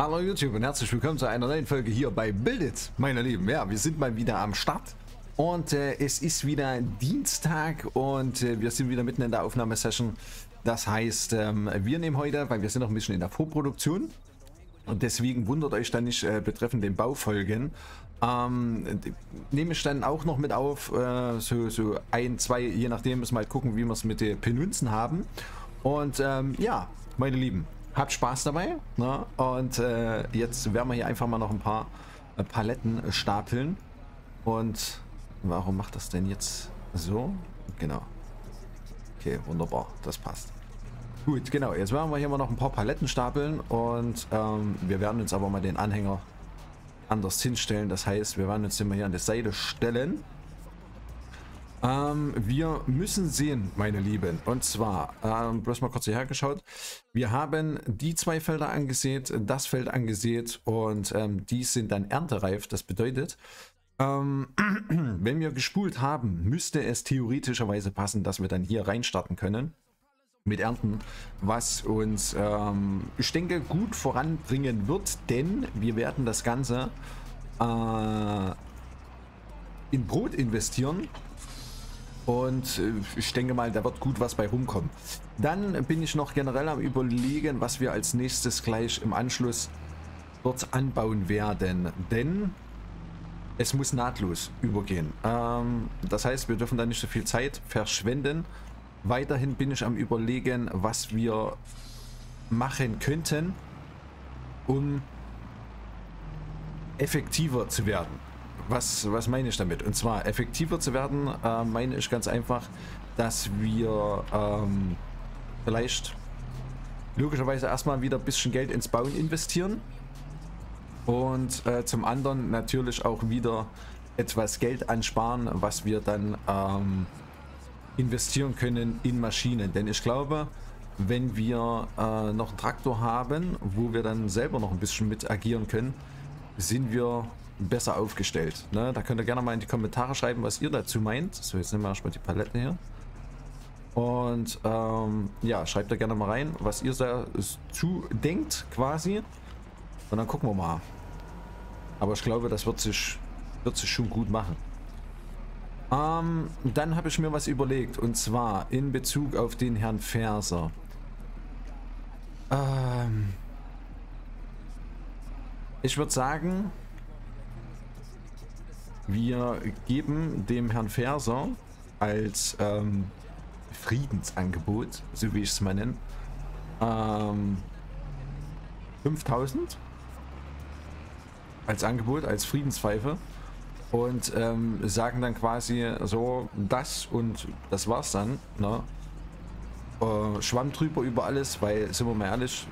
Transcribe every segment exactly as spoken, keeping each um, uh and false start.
Hallo YouTube und herzlich willkommen zu einer neuen Folge hier bei Build It, meine Lieben. Ja, wir sind mal wieder am Start und äh, es ist wieder Dienstag und äh, wir sind wieder mitten in der Aufnahmesession. Das heißt, ähm, wir nehmen heute, weil wir sind noch ein bisschen in der Vorproduktion und deswegen wundert euch dann nicht äh, betreffend den Baufolgen. Ähm, nehme ich dann auch noch mit auf, äh, so, so ein, zwei, je nachdem müssen wir halt gucken, wie wir es mit den Penunzen haben. Und ähm, ja, meine Lieben. Habt Spaß dabei, ne? Und äh, jetzt werden wir hier einfach mal noch ein paar äh, Paletten äh, stapeln. Und warum macht das denn jetzt so? Genau. Okay, wunderbar, das passt. Gut, genau, jetzt werden wir hier mal noch ein paar Paletten stapeln und ähm, wir werden uns aber mal den Anhänger anders hinstellen. Das heißt, wir werden uns immer hier an der Seite stellen. Ähm, wir müssen sehen, meine Lieben, und zwar, ähm, bloß mal kurz hierher geschaut, wir haben die zwei Felder angesät, das Feld angesät und ähm, die sind dann erntereif. Das bedeutet, ähm, wenn wir gespult haben, müsste es theoretischerweise passen, dass wir dann hier reinstarten können mit Ernten, was uns, ähm, ich denke, gut voranbringen wird, denn wir werden das Ganze äh, in Brot investieren. Und ich denke mal, da wird gut was bei rumkommen. Dann bin ich noch generell am Überlegen, was wir als nächstes gleich im Anschluss dort anbauen werden. Denn es muss nahtlos übergehen. Das heißt, wir dürfen da nicht so viel Zeit verschwenden. Weiterhin bin ich am Überlegen, was wir machen könnten, um effektiver zu werden. Was, was meine ich damit? Und zwar effektiver zu werden, äh, meine ich ganz einfach, dass wir ähm, vielleicht logischerweise erstmal wieder ein bisschen Geld ins Bauen investieren und äh, zum anderen natürlich auch wieder etwas Geld ansparen, was wir dann ähm, investieren können in Maschinen. Denn ich glaube, wenn wir äh, noch einen Traktor haben, wo wir dann selber noch ein bisschen mit agieren können, sind wir besser aufgestellt. Ne? Da könnt ihr gerne mal in die Kommentare schreiben, was ihr dazu meint. So, jetzt nehmen wir erstmal die Palette hier. Und ähm, ja, schreibt da gerne mal rein, was ihr dazu denkt quasi. Und dann gucken wir mal. Aber ich glaube, das wird sich, wird sich schon gut machen. Ähm, dann habe ich mir was überlegt. Und zwar in Bezug auf den Herrn Verser. Ähm, ich würde sagen, wir geben dem Herrn Verser als ähm, Friedensangebot, so wie ich es mal nenne, ähm, fünftausend als Angebot, als Friedenspfeife und ähm, sagen dann quasi so, das und das war's dann. Ne? Äh, Schwamm drüber über alles, weil, sind wir mal ehrlich,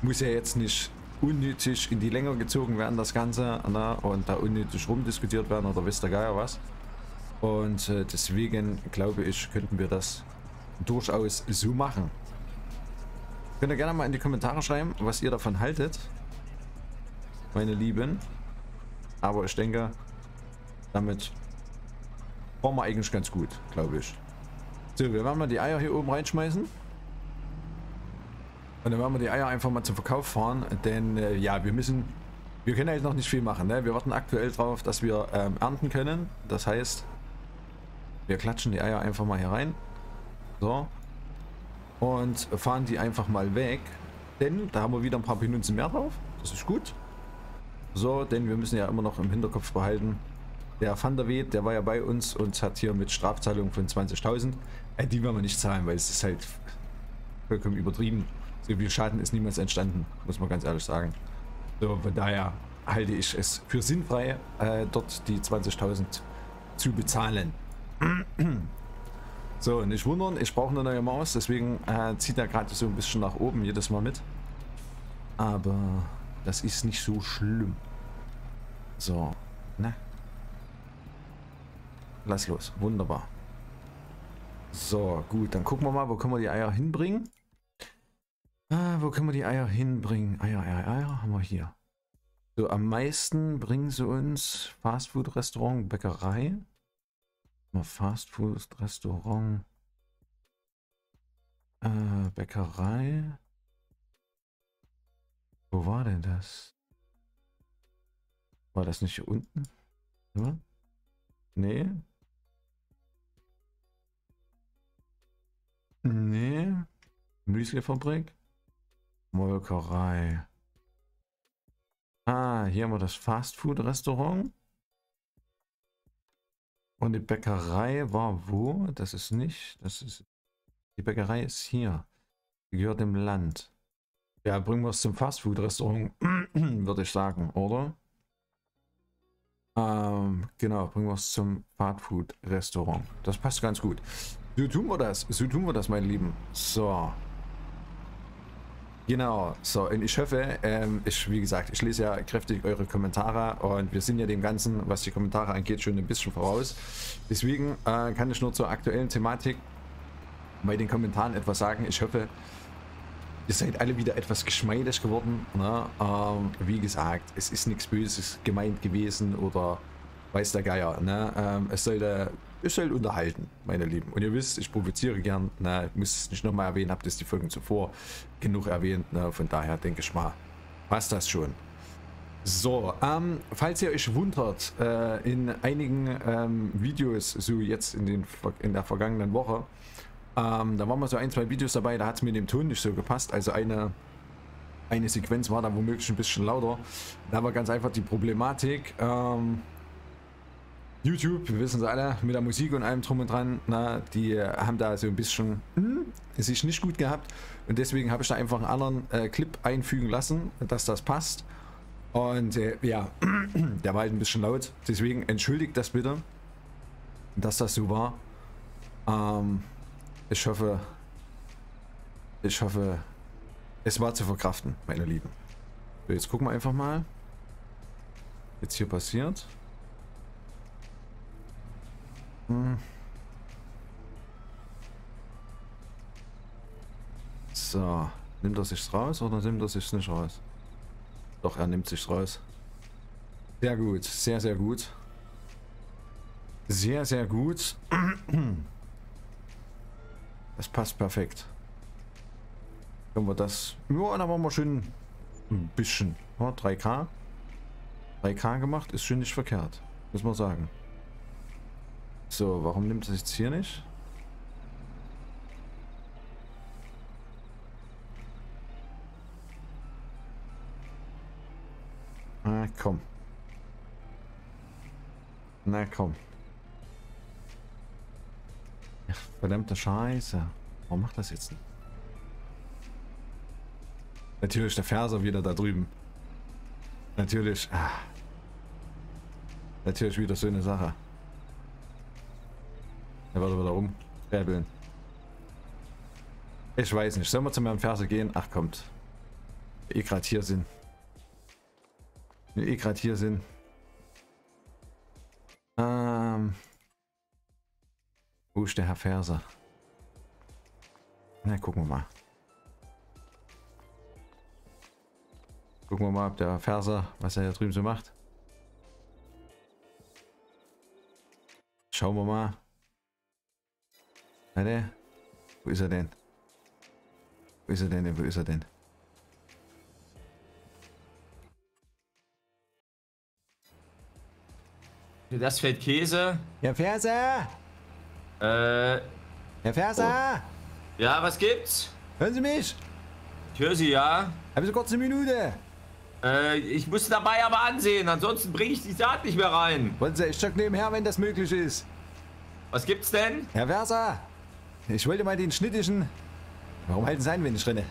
muss ja jetzt nicht unnötig in die Länge gezogen werden, das Ganze, ne? Und da unnötig rumdiskutiert werden oder wisst ihr gar was. Und äh, deswegen glaube ich, könnten wir das durchaus so machen. Könnt ihr gerne mal in die Kommentare schreiben, was ihr davon haltet, meine Lieben. Aber ich denke, damit waren wir eigentlich ganz gut, glaube ich. So, wir werden mal die Eier hier oben reinschmeißen. Und dann werden wir die Eier einfach mal zum Verkauf fahren, denn äh, ja, wir müssen, wir können halt noch nicht viel machen, ne? Wir warten aktuell drauf, dass wir ähm, ernten können. Das heißt, wir klatschen die Eier einfach mal hier rein. So. Und fahren die einfach mal weg, denn da haben wir wieder ein paar Penunzen mehr drauf. Das ist gut. So, denn wir müssen ja immer noch im Hinterkopf behalten, der Van der Weet, der war ja bei uns und hat hier mit Strafzahlung von zwanzigtausend. Äh, die werden wir nicht zahlen, weil es ist halt vollkommen übertrieben. So viel Schaden ist niemals entstanden, muss man ganz ehrlich sagen. So, von daher halte ich es für sinnfrei, äh, dort die zwanzigtausend zu bezahlen. So, nicht wundern, ich brauche eine neue Maus, deswegen äh, zieht er gerade so ein bisschen nach oben jedes Mal mit. Aber das ist nicht so schlimm. So, ne? Lass los, wunderbar. So, gut, dann gucken wir mal, wo können wir die Eier hinbringen. Ah, wo können wir die Eier hinbringen? Eier, Eier, Eier haben wir hier. So, am meisten bringen sie uns Fastfood-Restaurant, Bäckerei. Mal Fastfood-Restaurant, äh, Bäckerei. Wo war denn das? War das nicht hier unten? Ja? Nee. Nee. Müslifabrik. Molkerei. Ah, hier haben wir das Fastfood-Restaurant. Und die Bäckerei war wo? Das ist nicht. Das ist. Die Bäckerei ist hier. Die gehört dem Land. Ja, bringen wir es zum Fastfood-Restaurant, würde ich sagen, oder? Ähm, genau, bringen wir es zum Fastfood-Restaurant. Das passt ganz gut. So tun wir das. So tun wir das, meine Lieben. So. Genau. So, und ich hoffe, ähm, ich, wie gesagt, ich lese ja kräftig eure Kommentare und wir sind ja dem Ganzen, was die Kommentare angeht, schon ein bisschen voraus. Deswegen äh, kann ich nur zur aktuellen Thematik bei den Kommentaren etwas sagen. Ich hoffe, ihr seid alle wieder etwas geschmeidig geworden. Ne? Ähm, wie gesagt, es ist nichts Böses gemeint gewesen oder weiß der Geier. Ne? Ähm, es sollte, es sollte unterhalten, meine Lieben. Und ihr wisst, ich provoziere gern. Ne? Ich muss es nicht nochmal erwähnen, habt es die Folgen zuvor genug erwähnt. Ne? Von daher denke ich mal, passt das schon. So, ähm, falls ihr euch wundert, äh, in einigen ähm, Videos, so jetzt in, den, in der vergangenen Woche, Ähm, da waren mal so ein, zwei Videos dabei, da hat es mir dem Ton nicht so gepasst. Also eine, eine Sequenz war da womöglich ein bisschen lauter. Da war ganz einfach die Problematik. Ähm, YouTube, wir wissen es alle, mit der Musik und allem drum und dran, na, die haben da so ein bisschen hm, sich nicht gut gehabt. Und deswegen habe ich da einfach einen anderen äh, Clip einfügen lassen, dass das passt. Und äh, ja, der war halt ein bisschen laut. Deswegen entschuldigt das bitte, dass das so war. Ähm... Ich hoffe, ich hoffe, es war zu verkraften, meine Lieben. So, jetzt gucken wir einfach mal, was jetzt hier passiert. Hm. So, nimmt er sich's raus oder nimmt er sich's nicht raus? Doch, er nimmt sich's raus. Sehr gut, sehr, sehr gut. Sehr, sehr gut. Das passt perfekt. Können wir das... Ja, da waren wir schön ein bisschen. Ja, drei K. drei K gemacht, ist schön nicht verkehrt. Muss man sagen. So, warum nimmt das jetzt hier nicht? Na komm. Na komm. Verdammte Scheiße. Warum macht das jetzt nicht? Natürlich der Verser wieder da drüben. Natürlich. Ah. Natürlich wieder so eine Sache. Er wird wieder rumräbeln. Ich weiß nicht. Sollen wir zu meinem Verser gehen? Ach kommt. Eh gerade hier sind. Eh gerade hier sind. Ähm... Wo ist der Herr Verser? Na, gucken wir mal. Gucken wir mal, ob der Herr Verser, was er da drüben so macht. Schauen wir mal. Warte. Wo ist er denn? Wo ist er denn? Wo ist er denn? Das fällt Käse. Herr Verser! Äh, Herr Verser! Oh. Ja, was gibt's? Hören Sie mich? Ich höre Sie, ja. Haben Sie kurz eine Minute? Äh, ich muss dabei aber ansehen, ansonsten bringe ich die Saat nicht mehr rein. Wollen Sie, ich check nebenher, wenn das möglich ist. Was gibt's denn? Herr Verser, ich wollte mal den schnittischen... Warum halten Sie ein, wenn ich renne?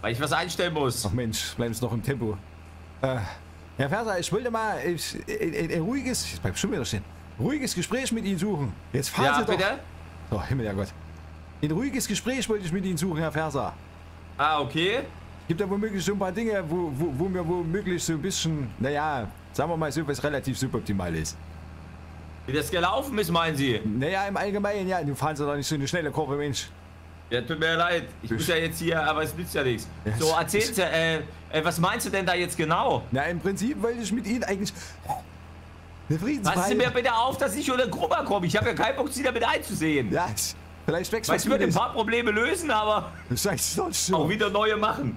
Weil ich was einstellen muss. Ach Mensch, bleiben Sie noch im Tempo. Äh, Herr Verser, ich wollte mal ich, ein, ein, ein ruhiges... Ich bleib schon wieder stehen. Ruhiges Gespräch mit Ihnen suchen. Jetzt fahren ja, Sie doch. Bitte? Oh, Himmel, ja Gott. Ein ruhiges Gespräch wollte ich mit Ihnen suchen, Herr Verser. Ah, okay. Gibt da womöglich so ein paar Dinge, wo, wo, wo mir womöglich so ein bisschen, naja, sagen wir mal so, was relativ suboptimal ist. Wie das gelaufen ist, meinen Sie? Naja, im Allgemeinen, ja. Du fahren Sie doch nicht so eine schnelle Kurve, Mensch. Ja, tut mir leid. Ich, ich muss ja jetzt hier, aber es nützt ja nichts. Ja, so, erzählen Sie, äh, äh, was meinst du denn da jetzt genau? Na, im Prinzip wollte ich mit Ihnen eigentlich... Passen Sie mir bitte auf, dass ich unter Gruppe komme. Ich habe ja keinen Bock, Sie damit einzusehen. Ja, vielleicht wächst was. Ich würde ein paar Probleme lösen, aber... Scheiße, doch schon. Auch wieder neue machen.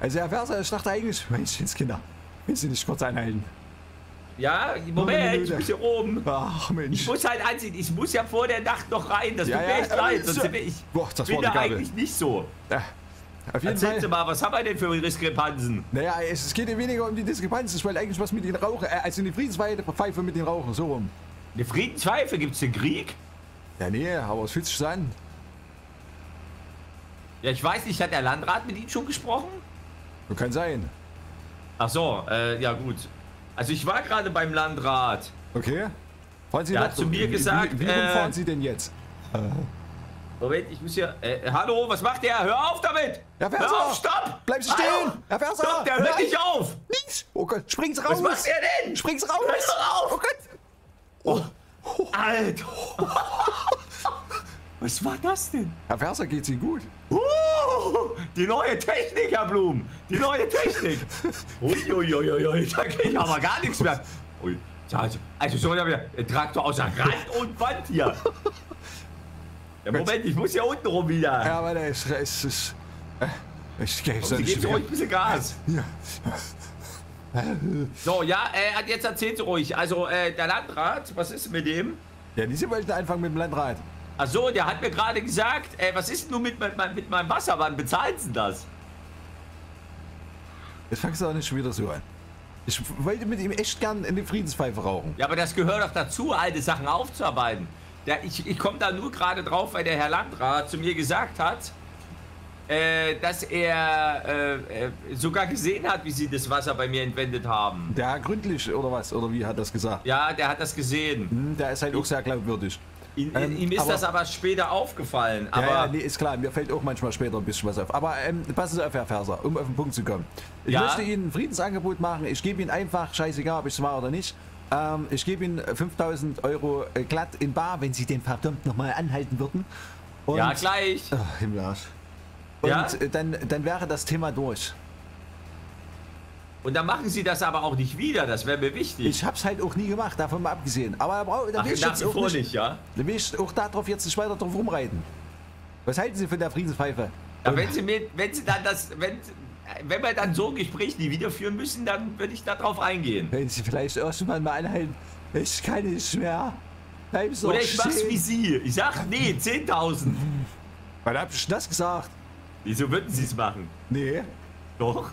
Also Herr Verser, ich dachte eigentlich, Menschenskinder, willst du nicht kurz einhalten? Ja, Moment, ich muss hier oben. Ach Mensch. Ich muss halt ansehen, ich muss ja vor der Nacht noch rein, das ja, tut mir ja, echt leid, sonst bin ich boah, das bin war da eigentlich nicht so. Ja, auf jeden Fall. Erzähl mal, was haben wir denn für Diskrepanzen? Naja, es, es geht ja weniger um die Diskrepanzen, ich wollte eigentlich was mit den Rauchern, äh, also eine Friedenspfeife mit den Rauchern, so rum. Eine Friedenspfeife? Gibt's den Krieg? Ja, nee, aber es fühlt sich an. Ja, ich weiß nicht, hat der Landrat mit Ihnen schon gesprochen? Das kann sein. Ach so, äh, ja gut. Also ich war gerade beim Landrat. Okay. Fahren Sie der hat zu mir wie, gesagt, wie, wie, wie äh, fahren Sie denn jetzt? Äh. Moment, ich muss hier... Äh, hallo, was macht der? Hör auf damit! Herr Verser! Hör auf, stopp! Bleib stehen! Hallo. Herr Verser! Stopp, der hört nein. nicht auf! Nichts! Oh Gott, spring's raus! Was macht er denn? Spring's raus! Hör's rauf! Oh Gott! Oh. Oh. Alter! Was war das denn? Herr Verser, geht's Ihnen gut? Uh, die neue Technik, Herr Blum! Die neue Technik! Uiuiuiui, da geht aber gar nichts mehr. Ui, also, also so haben wir einen Traktor außer Rand und Wand hier. Ja, Moment, ich muss hier unten rum wieder. Ja, aber der ist... ist, ist äh, ich gebe es nicht mehr. Ruhig ein bisschen Gas. Ja. So, ja, äh, jetzt erzählt ruhig. Also, äh, der Landrat, was ist mit dem? Ja, diese wollten anfangen mit dem Landrat. Ach so, der hat mir gerade gesagt, ey, was ist denn nun mit, mit, mit meinem Wasser? Wann bezahlt denn das? Jetzt fangst du auch nicht schon wieder so an. Ich wollte mit ihm echt gern in die Friedenspfeife rauchen. Ja, aber das gehört doch dazu, alte Sachen aufzuarbeiten. Der, ich ich komme da nur gerade drauf, weil der Herr Landrat zu mir gesagt hat, äh, dass er äh, sogar gesehen hat, wie sie das Wasser bei mir entwendet haben. Der gründlich, oder was? Oder wie hat das gesagt? Ja, der hat das gesehen. Hm, der ist halt auch sehr glaubwürdig. Ihm, ähm, ihm ist aber, das aber später aufgefallen. Aber ja, ja, nee, ist klar, mir fällt auch manchmal später ein bisschen was auf. Aber ähm, passen Sie auf, Herr Verser, um auf den Punkt zu kommen. Ich ja. möchte Ihnen ein Friedensangebot machen. Ich gebe Ihnen einfach, scheißegal, ob ich es war oder nicht, ähm, ich gebe Ihnen fünftausend Euro glatt in bar, wenn Sie den verdammt nochmal anhalten würden. Und, ja, gleich. Ach, im Arsch. Und ja? dann, dann wäre das Thema durch. Und dann machen Sie das aber auch nicht wieder, das wäre mir wichtig. Ich hab's halt auch nie gemacht, davon mal abgesehen. Aber da will ich jetzt auch nicht, nicht, ja? Da will ich auch darauf jetzt nicht weiter drauf rumreiten. Was halten Sie von der Friedenspfeife? Ja, wenn Sie mir, wenn Sie dann das, wenn, wenn wir dann so ein Gespräch nie wieder führen müssen, dann würde ich da drauf eingehen. Wenn Sie vielleicht irgendwann mal anhalten, ich kann nicht mehr. Bleib's doch stehen. Oder ich mach's wie Sie. Ich sag, nee, zehntausend. Wann hab ich das gesagt? Wieso würden Sie es machen? Nee. Doch.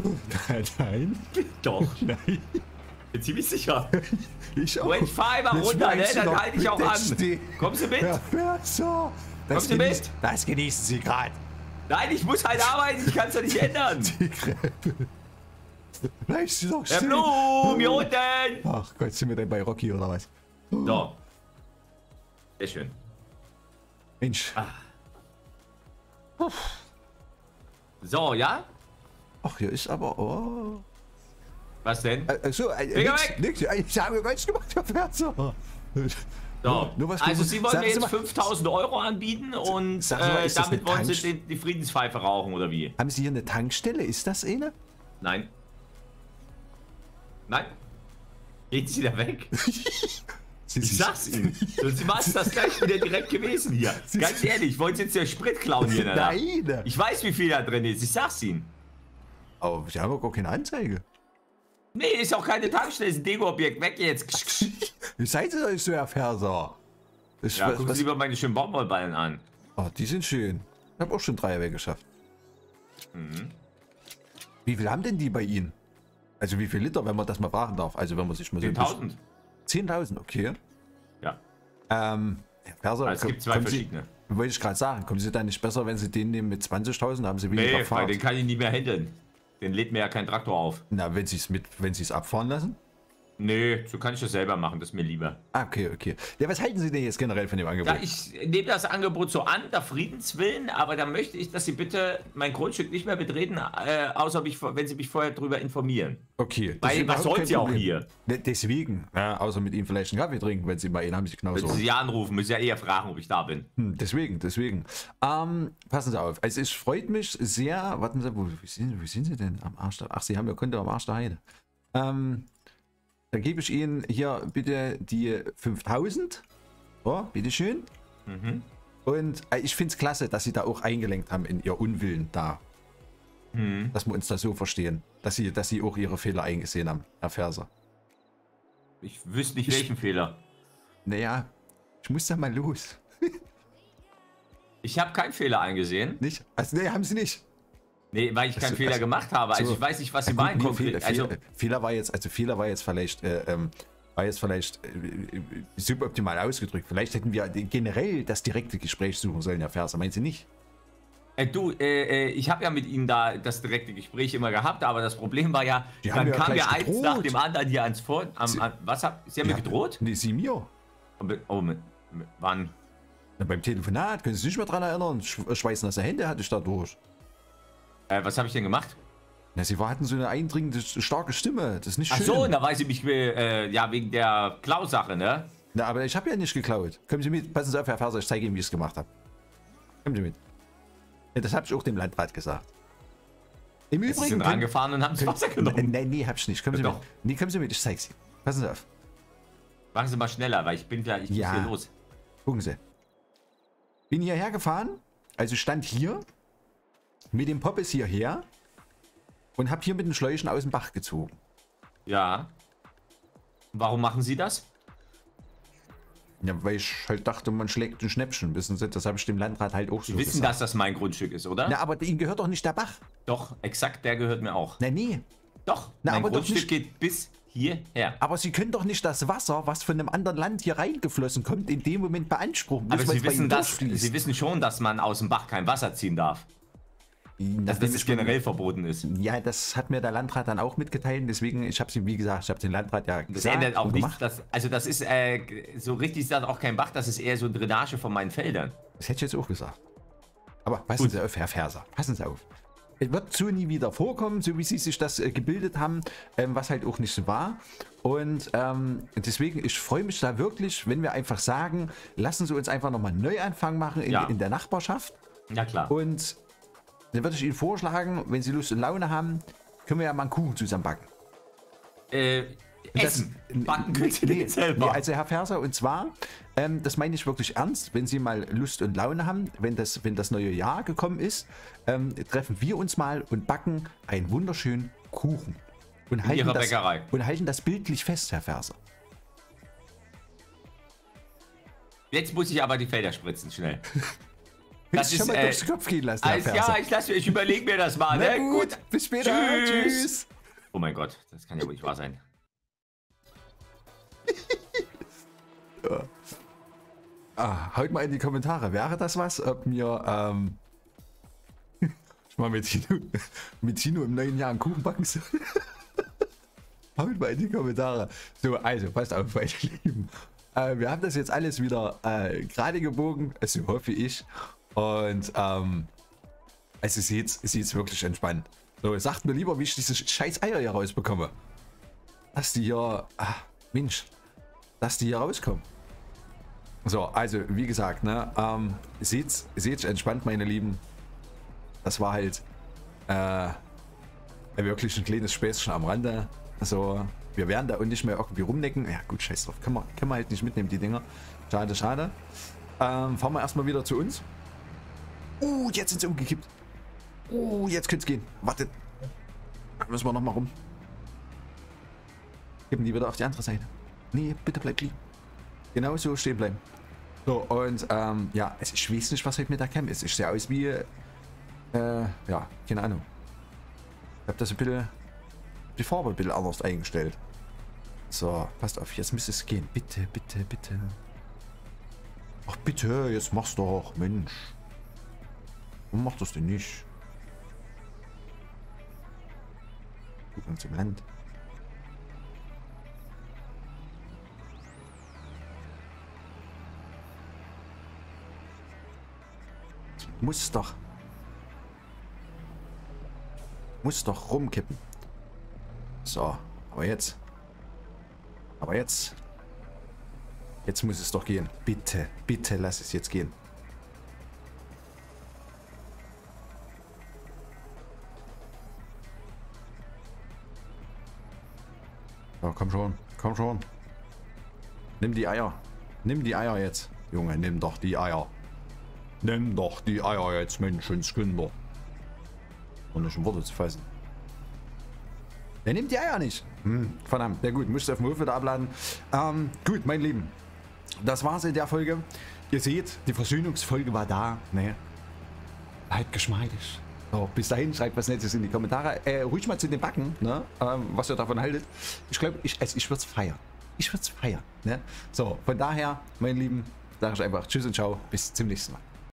Nein. Doch. Nein. Bin ziemlich sicher. Ich auch. Ich fahr immer runter, ne? Dann halte ich auch an. Kommst du mit? Ja, kommst du mit? Das genießen Sie gerade. Nein, ich muss halt arbeiten. Ich kann es ja nicht ändern. Die Kreppe. Bleib sie doch stehen. Der Blum, hier unten. Ach Gott, sind wir denn bei Rocky oder was? So. Sehr schön. Mensch. Ah. So, ja? Ach, hier ist aber... Oh. Was denn? Achso, nix, nix. Ich habe gar nichts gemacht, Herr Verser. So. Nur, nur was also Sie wollen mir jetzt fünftausend Euro anbieten und äh, mal, damit wollen Sie den, die Friedenspfeife rauchen, oder wie? Haben Sie hier eine Tankstelle? Ist das eine? Nein. Nein. Geht sie da weg? Sie, ich sag's Ihnen. Sonst war es das gleich wieder direkt gewesen hier. Ganz ehrlich, wollen Sie jetzt den Sprit klauen hier? Nein. Ich weiß, wie viel da drin ist. Ich sag's Ihnen. Aber wir haben auch gar keine Anzeige. Nee, ist auch keine Tankstelle, ist ein Deko-Objekt. Weg jetzt. Wie seid ihr euch so, Herr Verser? Ich, ja, was, guck was? Lieber meine schönen Baumwollballen an. Oh, die sind schön. Ich habe auch schon drei weggeschafft. Mhm. Wie viel haben denn die bei Ihnen? Also wie viel Liter, wenn man das mal fragen darf? Also wenn man sich mal so... zehntausend. zehntausend, okay. Ja. Ähm, Herr Verser, es gibt zwei verschiedene. Sie, wollte ich gerade sagen, kommen Sie dann nicht besser, wenn Sie den nehmen mit zwanzigtausend? Haben Sie weniger Fahrt? Nee, den kann ich nicht mehr handeln. Den lädt mir ja kein Traktor auf. Na, wenn sie es mit, wenn sie es abfahren lassen? Nee, so kann ich das selber machen, das ist mir lieber. Ah, okay, okay. Ja, was halten Sie denn jetzt generell von dem Angebot? Ja, ich nehme das Angebot so an, da Friedenswillen, aber da möchte ich, dass Sie bitte mein Grundstück nicht mehr betreten, äh, außer mich, wenn Sie mich vorher darüber informieren. Okay. Weil, was soll's ja auch hier? Deswegen, ja, außer mit Ihnen vielleicht einen Kaffee trinken, wenn Sie bei Ihnen haben, Sie genau so. Wenn Sie anrufen, müssen Sie ja eher fragen, ob ich da bin. Hm, deswegen, deswegen. Ähm, passen Sie auf. Also es freut mich sehr, warten Sie, wo, wie, sind, wie sind Sie denn am Arsch der Heide? Ach, Sie haben ja Konto am Arsch der Heide. Ähm... Dann gebe ich Ihnen hier bitte die fünftausend. Ja, bitteschön. Mhm. Und ich finde es klasse, dass Sie da auch eingelenkt haben in Ihr Unwillen da. Mhm. Dass wir uns das so verstehen. Dass sie, dass sie auch ihre Fehler eingesehen haben, Herr Verser. Ich wüsste nicht, ich, welchen Fehler. Naja, ich muss da mal los. Ich habe keinen Fehler eingesehen. Nicht? Also, nee, haben sie nicht. Nee, weil ich keinen also, Fehler also, gemacht habe. Also, so, ich weiß nicht, was sie also, meinen. Konkret. Fehler, also, Fehler war jetzt, also Fehler war jetzt vielleicht, äh, ähm, war jetzt vielleicht äh, suboptimal ausgedrückt. Vielleicht hätten wir generell das direkte Gespräch suchen sollen, Herr Verser. Meinen Sie nicht? Äh, du, äh, ich habe ja mit Ihnen da das direkte Gespräch immer gehabt, aber das Problem war ja, die dann ja kam ja eins gedroht. nach dem anderen hier ans Vor... Am, sie, an, was hab, Sie haben ja, mir gedroht? Nee, Sie mir. Oh, mit, mit, wann? Na, beim Telefonat, können Sie sich nicht mehr dran erinnern? Sch schweißnasse Hände hatte ich da durch. Äh, was habe ich denn gemacht? Na, Sie hatten so eine eindringende, starke Stimme. Das ist nicht schön. Ach so, und da weiß ich mich, äh, ja, wegen der Klausache, ne? Na, aber ich habe ja nicht geklaut. Kommen Sie mit, passen Sie auf, Herr Verser, ich zeige Ihnen, wie ich es gemacht habe. Kommen Sie mit. Ja, das habe ich auch dem Landrat gesagt. Im Übrigen. Sie sind rangefahren und haben das Wasser genommen. Nein, nee, hab ich nicht. Kommen Sie mit. Nee, kommen Sie mit, ich zeige Sie. Passen Sie auf. Machen Sie mal schneller, weil ich bin gleich, ich muss hier los. Gucken Sie. Bin hierher gefahren, also stand hier mit dem Poppes hierher und habe hier mit den Schläuchen aus dem Bach gezogen. Ja. Warum machen Sie das? Ja, weil ich halt dachte, man schlägt ein Schnäppchen, wissen Sie, das habe ich dem Landrat halt auch so gesagt. Sie wissen, dass das mein Grundstück ist, oder? Na, aber Ihnen gehört doch nicht der Bach. Doch, exakt, der gehört mir auch. Na, nee. Doch, na, mein aber Grundstück doch nicht. Geht bis hierher. Aber Sie können doch nicht das Wasser, was von einem anderen Land hier reingeflossen kommt, in dem Moment beanspruchen. Aber Sie wissen, dass, Sie wissen schon, dass man aus dem Bach kein Wasser ziehen darf. Dass das, das generell verboten ist. Ja, das hat mir der Landrat dann auch mitgeteilt. Deswegen, ich habe sie, wie gesagt, ich habe den Landrat ja gesagt. Das ändert auch nichts. Dass, also das ist, äh, so richtig ist das auch kein Bach, das ist eher so Drainage von meinen Feldern. Das hätte ich jetzt auch gesagt. Aber passen Gut. Sie auf, Herr Verser, passen Sie auf. Es wird so nie wieder vorkommen, so wie Sie sich das äh, gebildet haben, ähm, was halt auch nicht so war. Und ähm, deswegen, ich freue mich da wirklich, wenn wir einfach sagen, lassen Sie uns einfach nochmal einen Neuanfang machen in, ja. in der Nachbarschaft. Ja, klar. Und dann würde ich Ihnen vorschlagen, wenn Sie Lust und Laune haben, können wir ja mal einen Kuchen zusammen backen. Äh, essen. Das, backen können Sie nicht selber. Nee, also Herr Verser, und zwar, ähm, das meine ich wirklich ernst, wenn Sie mal Lust und Laune haben, wenn das, wenn das neue Jahr gekommen ist, ähm, treffen wir uns mal und backen einen wunderschönen Kuchen. Und halten, In Ihrer das, Bäckerei. Und halten das bildlich fest, Herr Verser. Jetzt muss ich aber die Felder spritzen, schnell. Das ist, schon mal äh, durchs Kopf gehen lassen, als, ja, ich lasse, ich überlege mir das mal. Ne? Gut, gut, bis später. Tschüss. Tschüss. Oh mein Gott, das kann ja wohl nicht wahr sein. Ja. Ah, haut mal in die Kommentare. Wäre das was, ob mir ähm, ich mal mit Tino, mit Tino im neuen Jahr einen Kuchen backen soll? Haut mal in die Kommentare. So, also passt auf, meine Lieben. Äh, wir haben das jetzt alles wieder äh, gerade gebogen, also hoffe ich. Und ähm, also sie ist jetzt wirklich entspannt. So, sagt mir lieber, wie ich diese scheiß Eier hier rausbekomme. Dass die hier, ach, Mensch, dass die hier rauskommen. So, also wie gesagt, ne, ähm, seht's, seht's entspannt, meine Lieben. Das war halt äh, wirklich ein kleines Späßchen am Rande. So, wir werden da und nicht mehr irgendwie rumnecken. Ja gut, scheiß drauf, können wir, können wir halt nicht mitnehmen, die Dinger. Schade, schade. Ähm, fahren wir erstmal wieder zu uns. Uh, jetzt sind sie umgekippt. Uh, jetzt könnte es gehen. Wartet. Da müssen wir nochmal rum. Kippen die wieder auf die andere Seite. Nee, bitte bleib liegen. Genau so stehen bleiben. So, und ähm, ja, ich weiß nicht, was heute mit der Cam ist. Ich sehe aus wie, äh, ja, keine Ahnung. Ich habe das ein bisschen, die Farbe ein bisschen anders eingestellt. So, passt auf, jetzt müsste es gehen. Bitte, bitte, bitte. Ach bitte, jetzt mach's doch, Mensch. Warum macht das denn nicht? Gucken zum Land. Muss doch. Muss doch rumkippen. So, aber jetzt. Aber jetzt. Jetzt muss es doch gehen. Bitte, bitte lass es jetzt gehen. Oh, komm schon, komm schon. Nimm die Eier. Nimm die Eier jetzt. Junge, nimm doch die Eier. Nimm doch die Eier jetzt, Menschenskinder. Ohne schon Worte zu fassen. Der nimmt die Eier nicht. Hm, verdammt. Na gut, muss ich auf dem Hof wieder abladen. Ähm, gut, mein Lieben. Das war's in der Folge. Ihr seht, die Versöhnungsfolge war da. Ne? Halt geschmeidig. So, bis dahin, schreibt was Nettes in die Kommentare. Äh, ruhig mal zu den Backen, ne? ähm, was ihr davon haltet. Ich glaube, ich, also ich würde es feiern. Ich würde es feiern. Ne? So, von daher, meine Lieben, sage ich einfach Tschüss und Ciao. Bis zum nächsten Mal.